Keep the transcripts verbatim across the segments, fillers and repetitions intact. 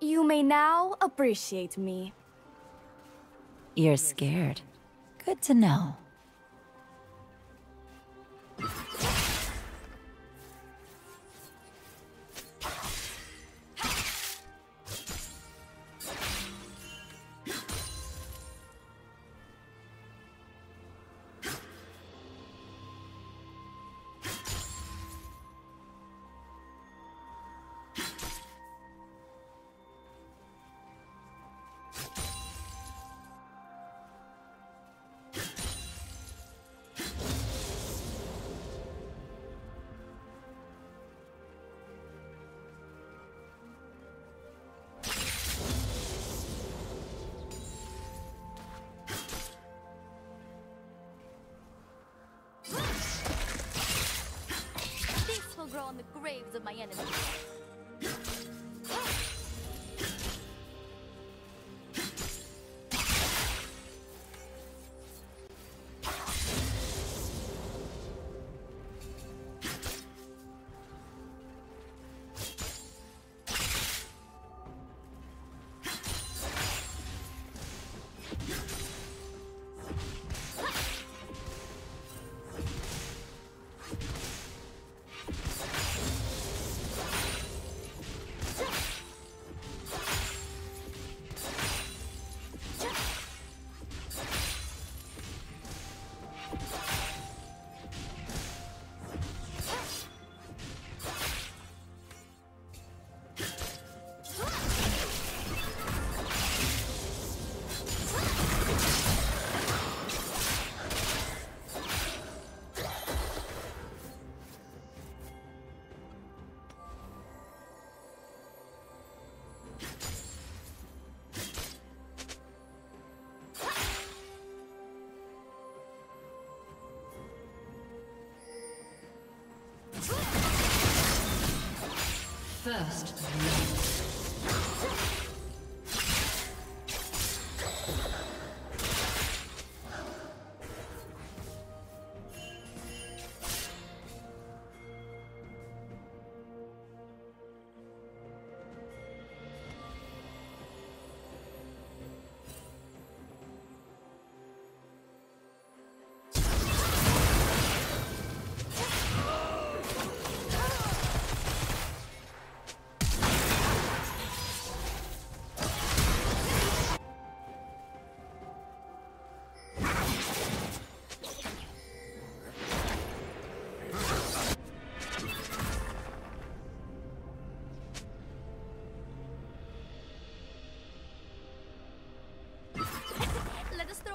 You may now appreciate me. You're scared. Good to know. On the graves of my enemies. First,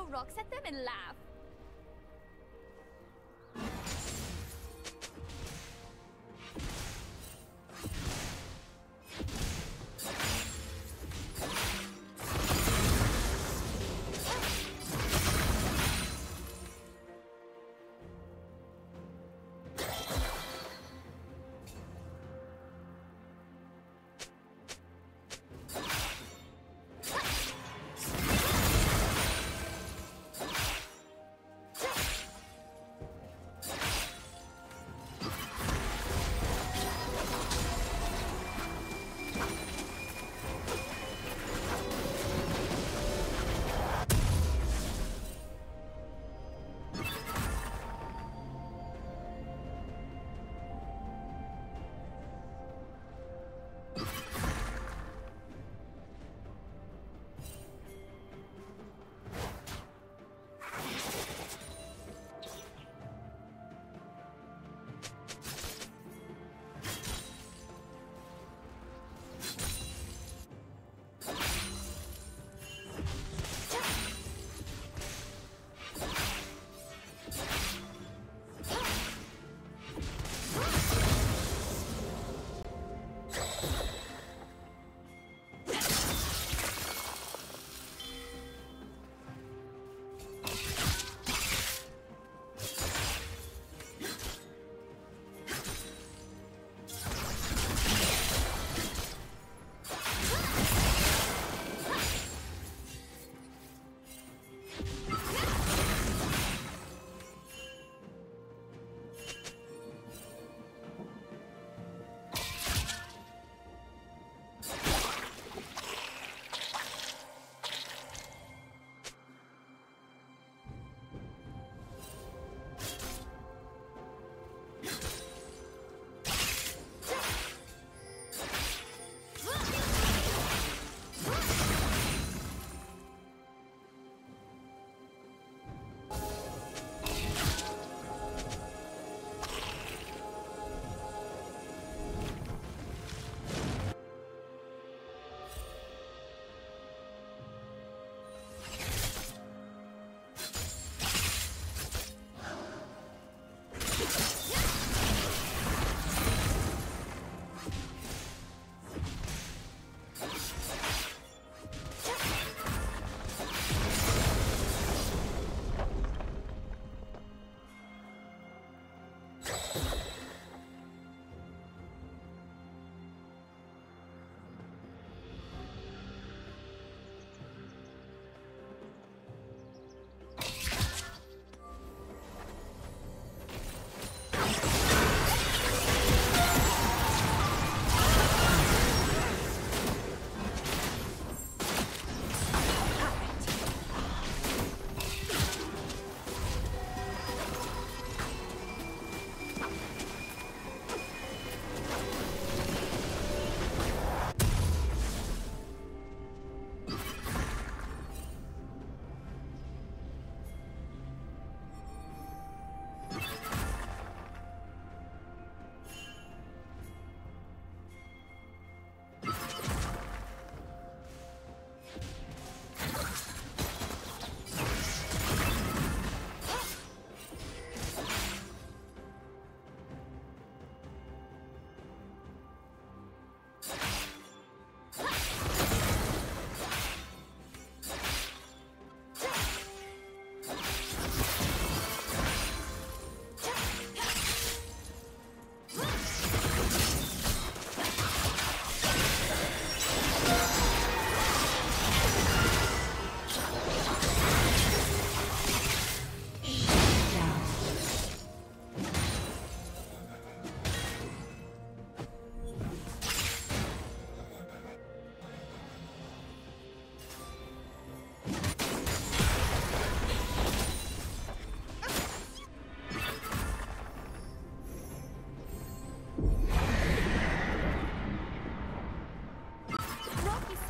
rocks at them and laugh.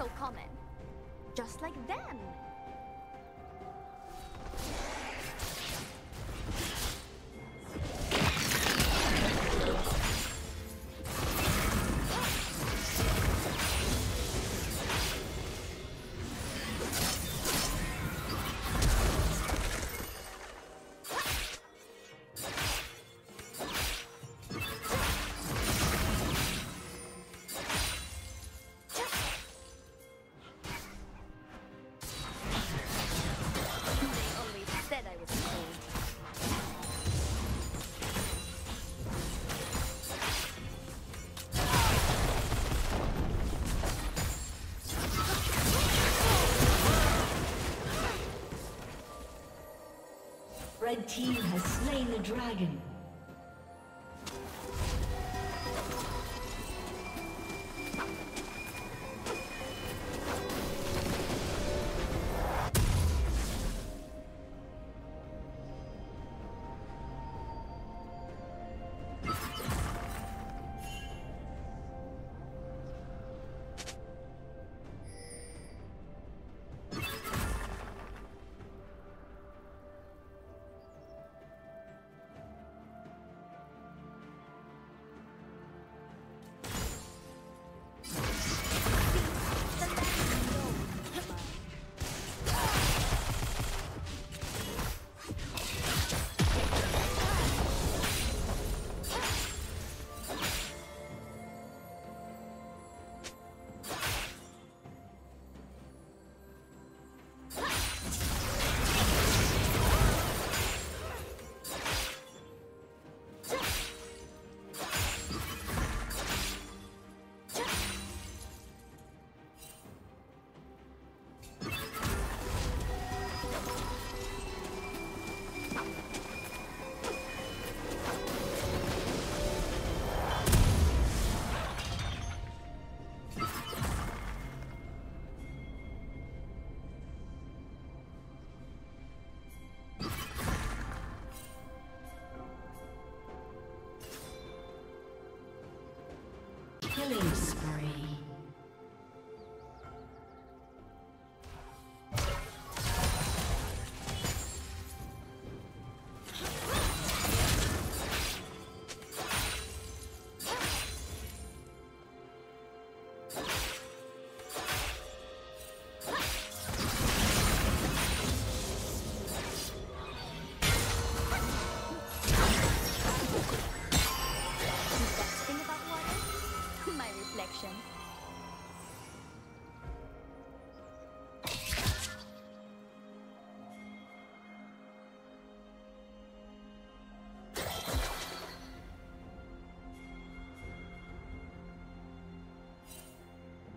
so common. Just like them. The red team has slain the dragon. Killing spree.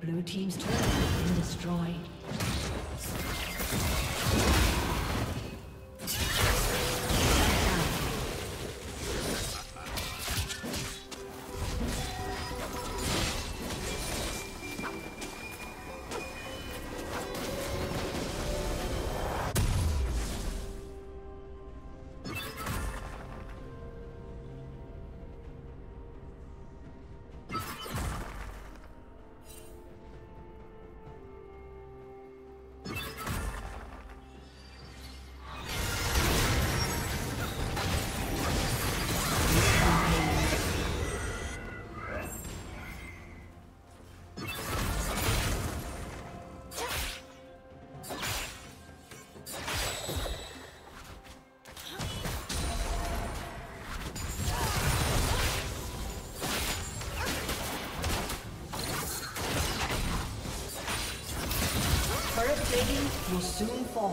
Blue team's turret has been destroyed. Will soon fall.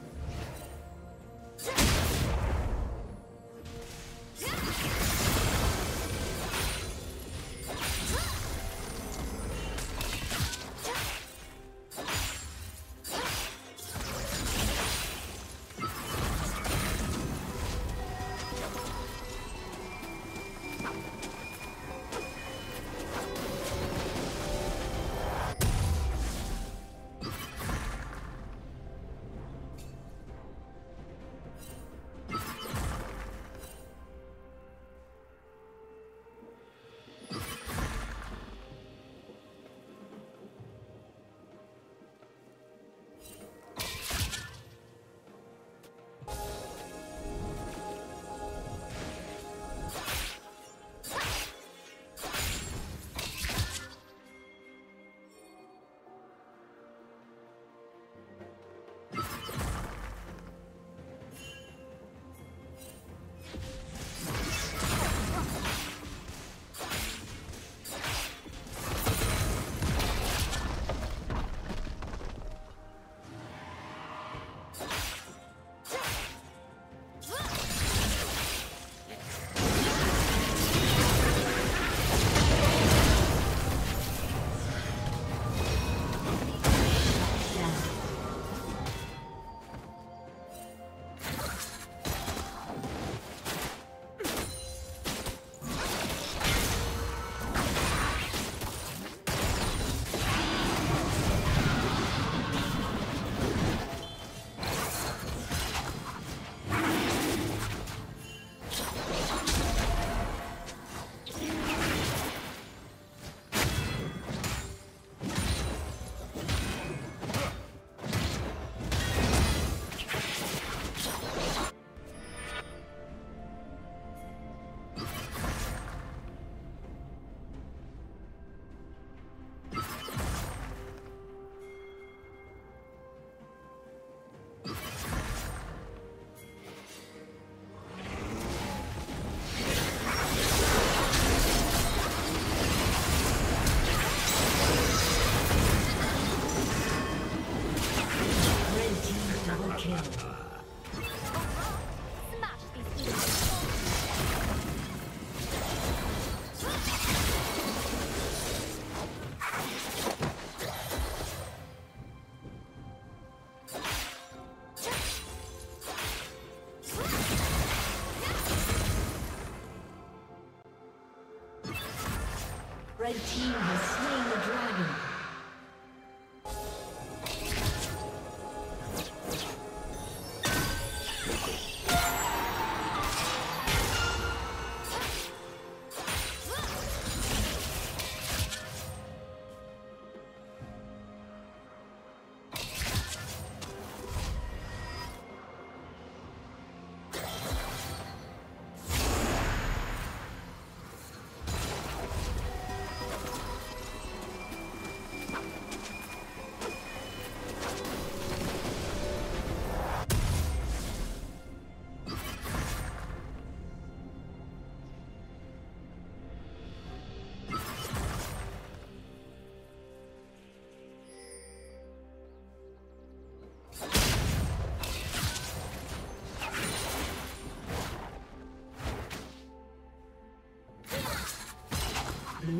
Red team has slain the dragon. Blue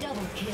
Double kill.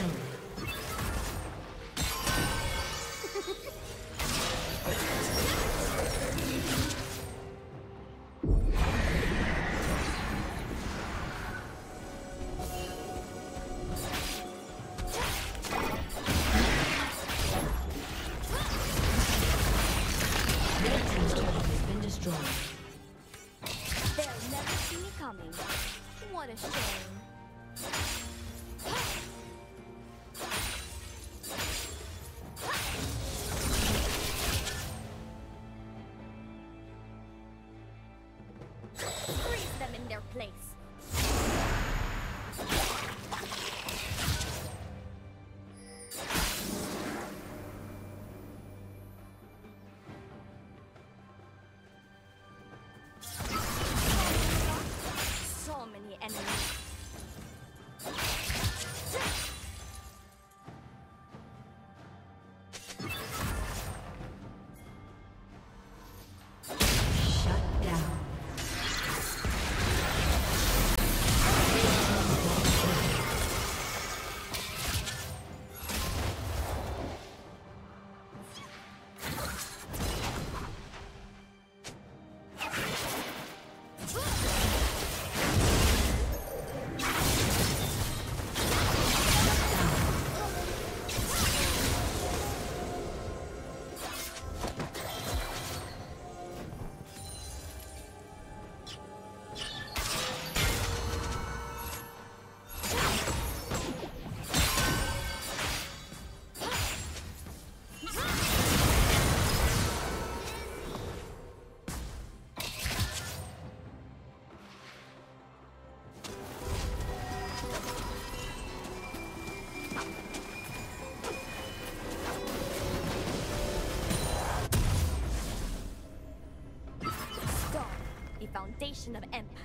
Foundation of empires.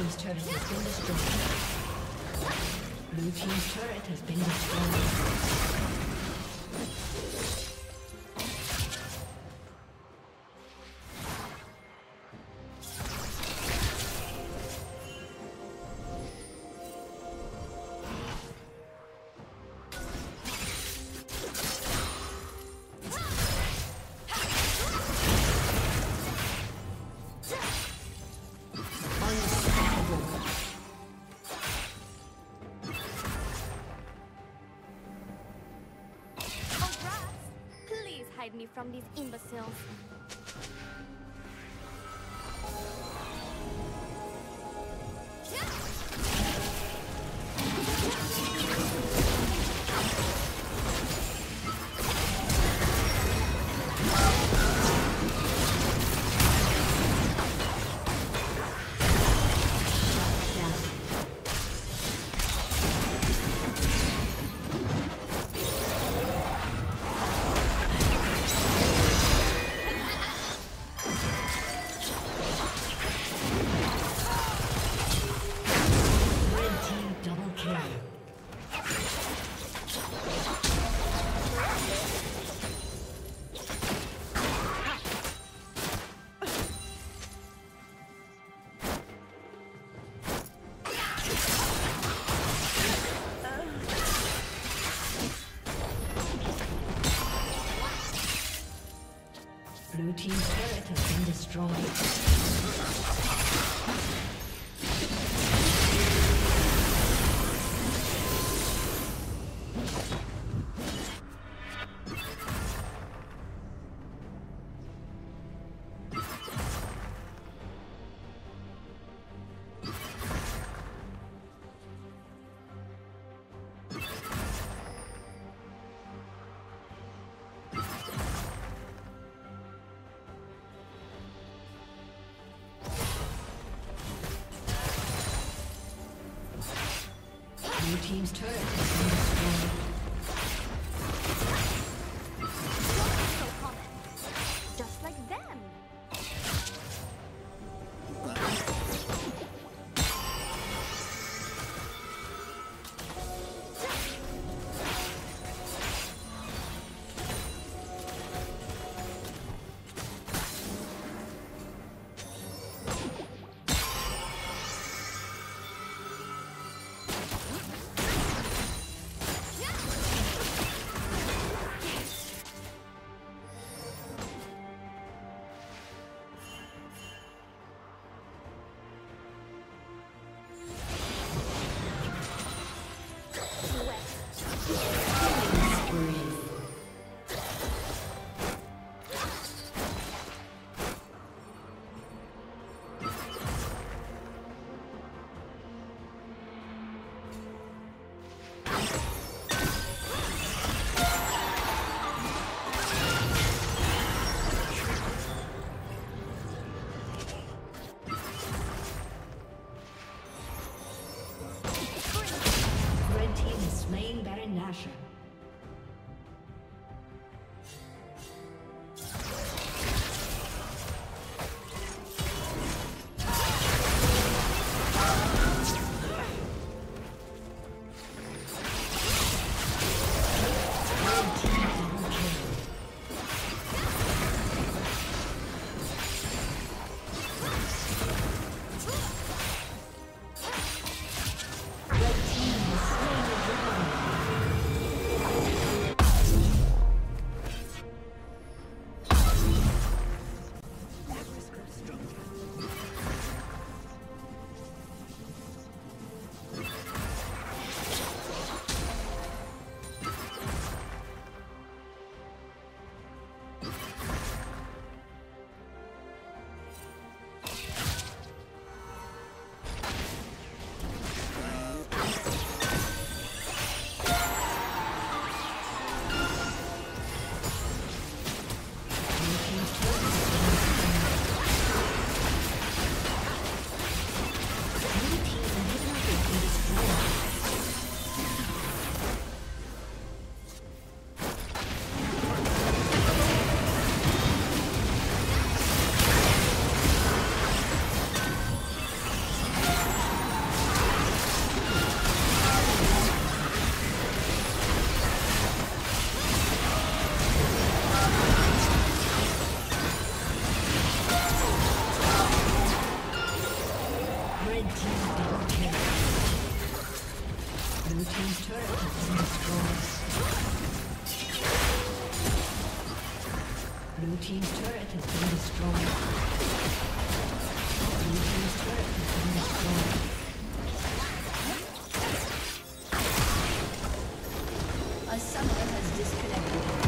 team's turret has been destroyed. Blue team's turret has been destroyed. Me from these imbeciles. Blue team's turret has been destroyed. Your team's turret has been destroyed. Yeah! Blue team's turret has been destroyed. Blue team's turret has been destroyed. A summoner has disconnected.